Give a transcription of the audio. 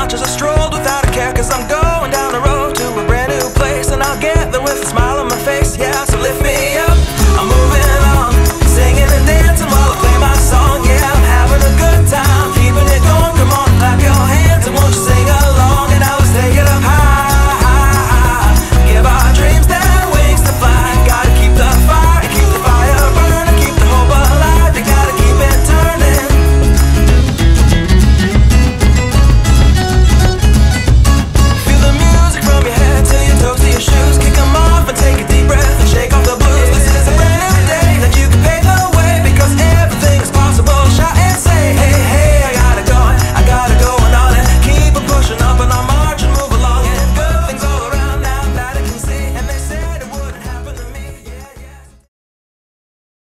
conscious. I strolled without a care, cause I'm going.